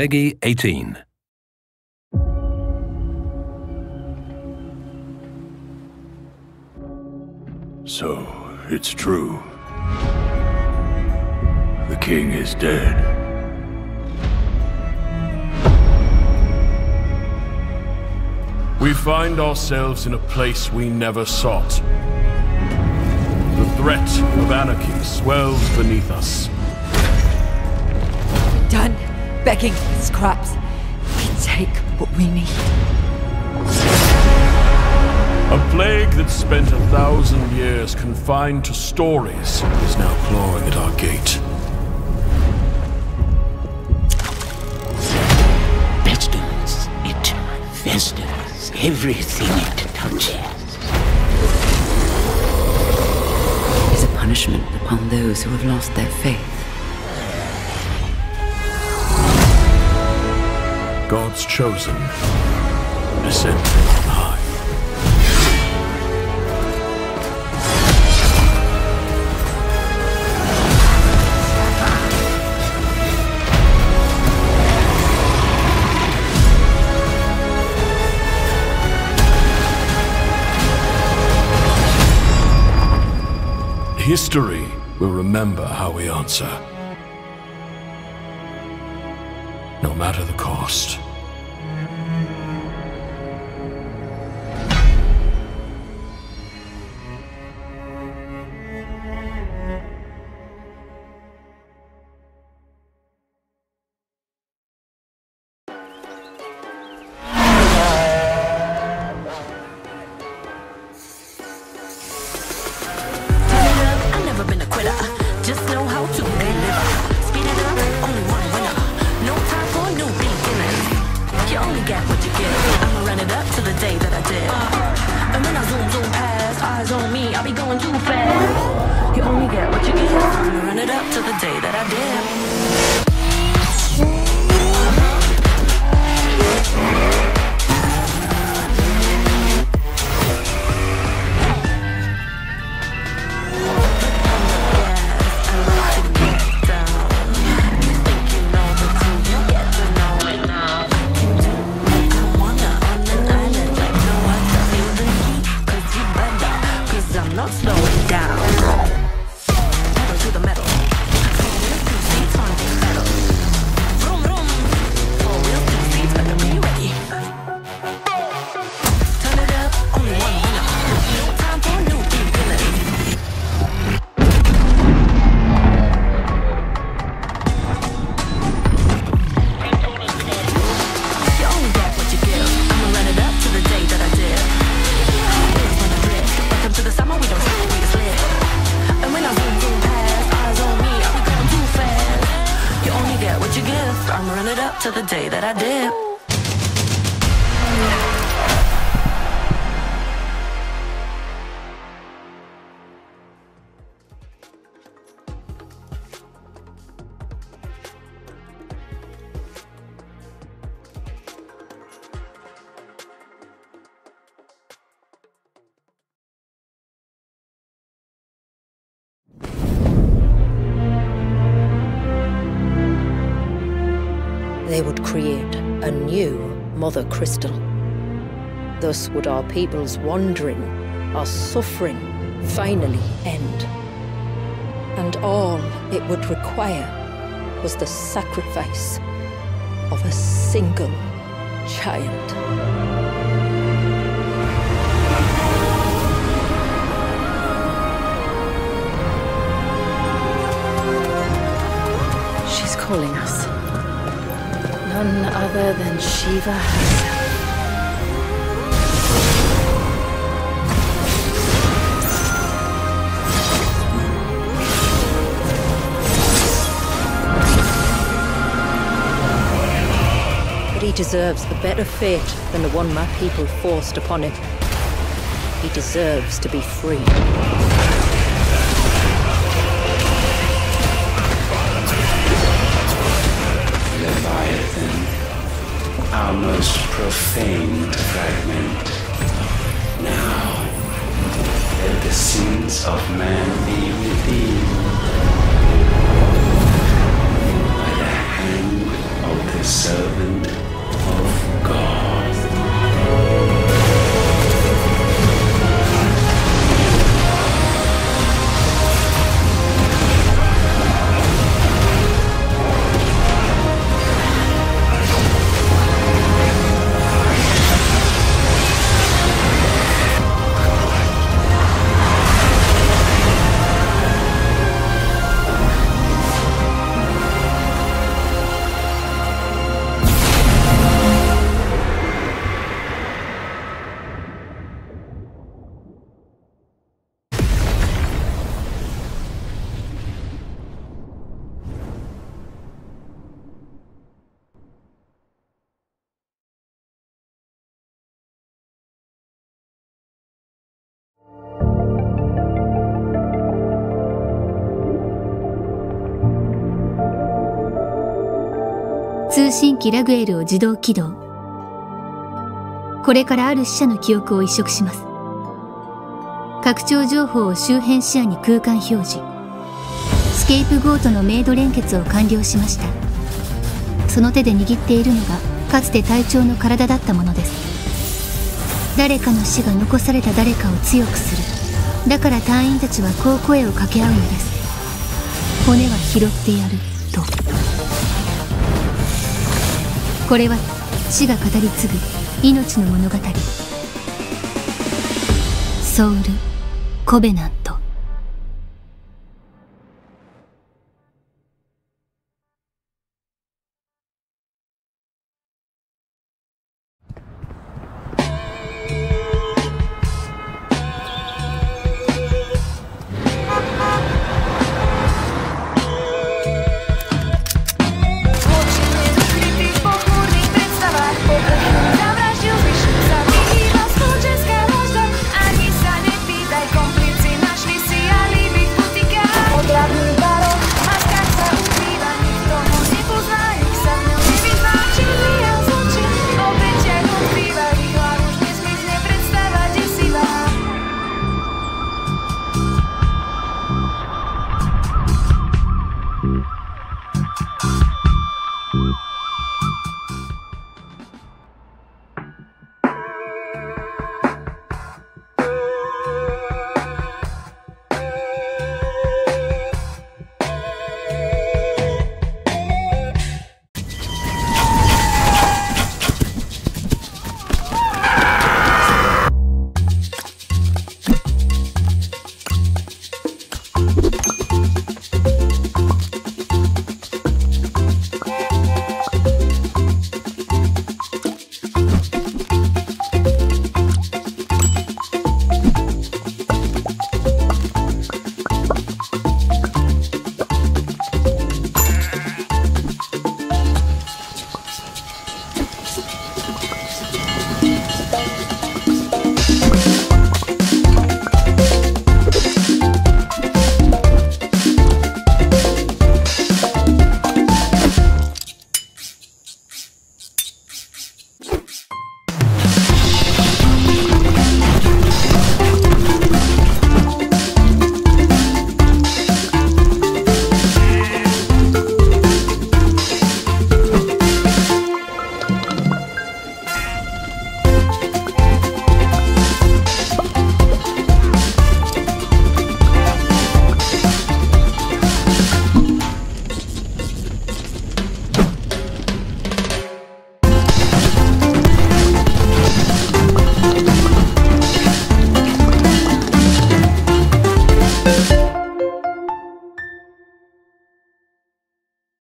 Peggy 18. So, it's true. The king is dead. We find ourselves in a place we never sought. The threat of anarchy swells beneath us. Done begging for scraps. We take what we need. A plague that spent 1,000 years confined to stories is now clawing at our gate. Pestilence, it festers everything it touches. It's a punishment upon those who have lost their faith. God's chosen descend from high. History will remember how we answer. No matter the cost. I've never been a quitter. Just know how to deliver. Speed it up, only one winner. No time for new beginnings. You only get what you give. I'ma run it up to the day that I did. And when I zoom past, eyes on me, I'll be going too fast. You only get what you give. I'ma run it up to the day that I did. I'ma run it up to the day that I did. They would create a new Mother Crystal. Thus would our people's wandering, our suffering, finally end. And all it would require was the sacrifice of a single child. She's calling us. None other than Shiva herself. But he deserves a better fate than the one my people forced upon him. He deserves to be free. Our most profaned fragment. Now, let the sins of man be redeemed by the hand of the the servant of God.通信機ラグエルを自動起動。これからある死者の記憶を移植します。拡張情報を周辺視野に空間表示。スケープゴートのメイド連結を完了しました。その手で握っているのがかつて隊長の体だったものです。誰かの死が残された誰かを強くする。だから隊員たちはこう声を掛け合うのです。骨は拾ってやると。これは死が語り継ぐ命の物語。ソウル・コベナント。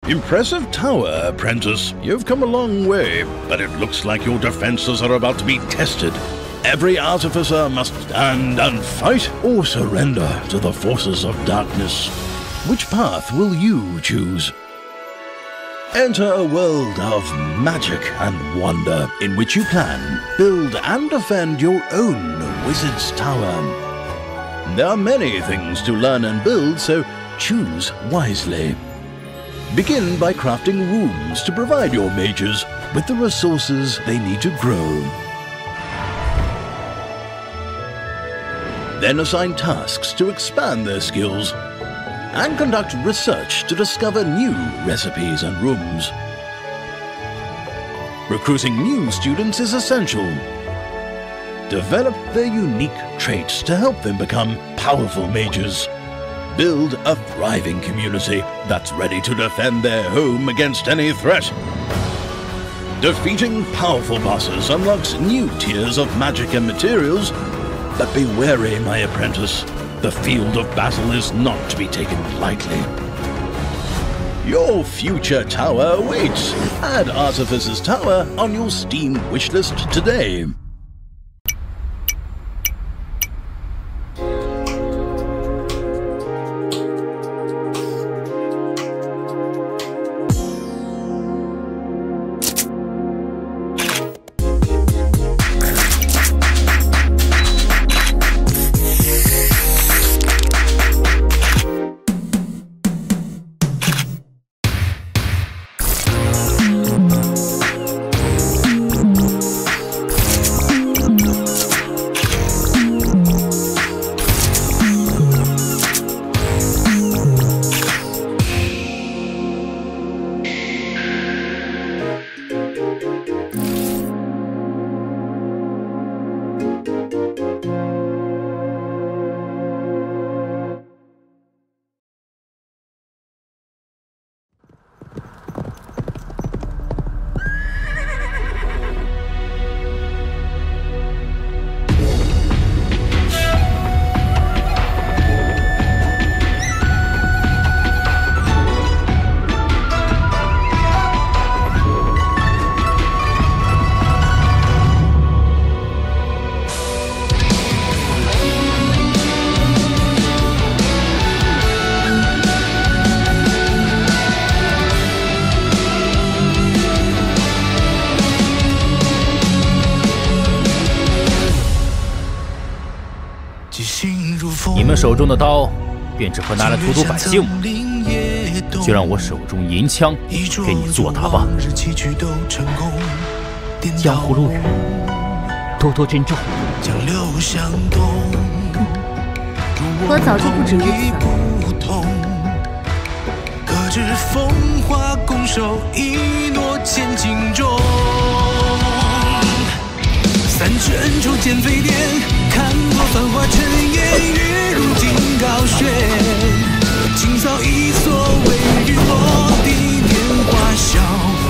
Impressive tower, apprentice. You've come a long way, but it looks like your defenses are about to be tested. Every artificer must stand and fight or surrender to the forces of darkness. Which path will you choose? Enter a world of magic and wonder in which you plan, build and defend your own Wizard's Tower. There are many things to learn and build, so choose wisely. Begin by crafting rooms to provide your mages with the resources they need to grow. Then assign tasks to expand their skills and conduct research to discover new recipes and rooms. Recruiting new students is essential. Develop their unique traits to help them become powerful mages. Build a thriving community that's ready to defend their home against any threat. Defeating powerful bosses unlocks new tiers of magic and materials, but be wary, my apprentice. The field of battle is not to be taken lightly. Your future tower awaits. Add Artificer's Tower on your Steam wishlist today.手中的刀，便只和拿来荼毒百姓吗？就让我手中银枪给你作答吧。江湖路远，多多珍重。我早就不止于此。 看过繁华尘烟，月入金高悬，今早已所谓日落地年华消。